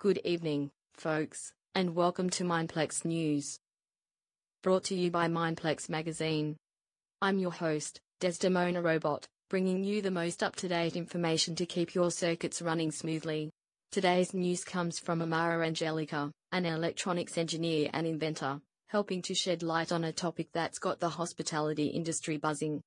Good evening, folks, and welcome to Mindplex News, brought to you by Mindplex Magazine. I'm your host, Desdemona Robot, bringing you the most up-to-date information to keep your circuits running smoothly. Today's news comes from Amara Angelica, an electronics engineer and inventor, helping to shed light on a topic that's got the hospitality industry buzzing.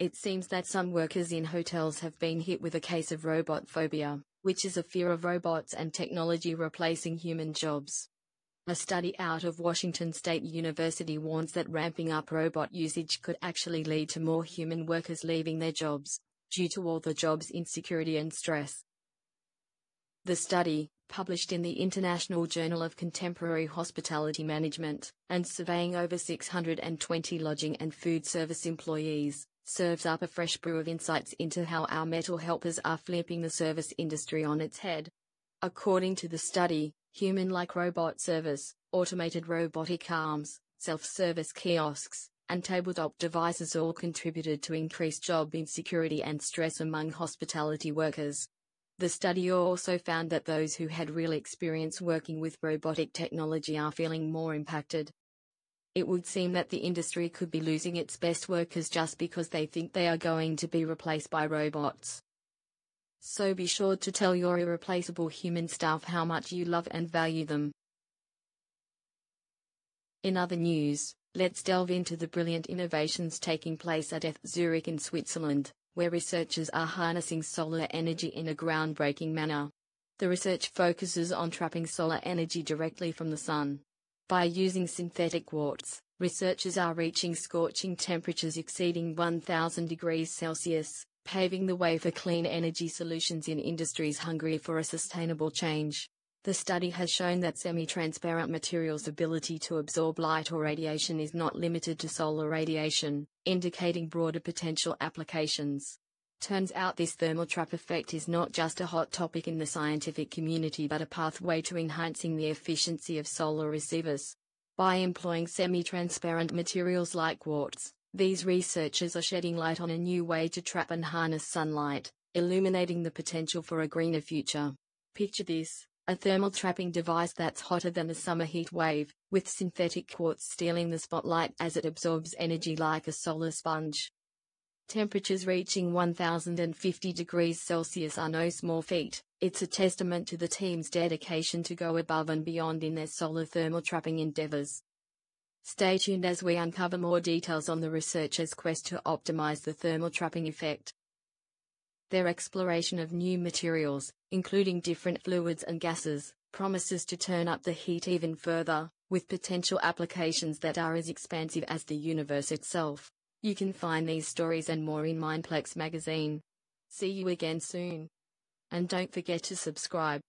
It seems that some workers in hotels have been hit with a case of robot phobia, which is a fear of robots and technology replacing human jobs. A study out of Washington State University warns that ramping up robot usage could actually lead to more human workers leaving their jobs, due to all the job's insecurity and stress. The study, published in the International Journal of Contemporary Hospitality Management, and surveying over 620 lodging and food service employees, serves up a fresh brew of insights into how our metal helpers are flipping the service industry on its head. According to the study, human-like robot service, automated robotic arms, self-service kiosks, and tabletop devices all contributed to increased job insecurity and stress among hospitality workers. The study also found that those who had real experience working with robotic technology are feeling more impacted. It would seem that the industry could be losing its best workers just because they think they are going to be replaced by robots. So be sure to tell your irreplaceable human staff how much you love and value them. In other news, let's delve into the brilliant innovations taking place at ETH Zurich in Switzerland, where researchers are harnessing solar energy in a groundbreaking manner. The research focuses on trapping solar energy directly from the sun. By using synthetic quartz, researchers are reaching scorching temperatures exceeding 1,000 degrees Celsius, paving the way for clean energy solutions in industries hungry for a sustainable change. The study has shown that semi-transparent materials' ability to absorb light or radiation is not limited to solar radiation, indicating broader potential applications. Turns out this thermal trap effect is not just a hot topic in the scientific community but a pathway to enhancing the efficiency of solar receivers. By employing semi-transparent materials like quartz, these researchers are shedding light on a new way to trap and harness sunlight, illuminating the potential for a greener future. Picture this, a thermal trapping device that's hotter than the summer heat wave, with synthetic quartz stealing the spotlight as it absorbs energy like a solar sponge. Temperatures reaching 1,050 degrees Celsius are no small feat. It's a testament to the team's dedication to go above and beyond in their solar thermal trapping endeavors. Stay tuned as we uncover more details on the researchers' quest to optimize the thermal trapping effect. Their exploration of new materials, including different fluids and gases, promises to turn up the heat even further, with potential applications that are as expansive as the universe itself. You can find these stories and more in Mindplex Magazine. See you again soon. And don't forget to subscribe.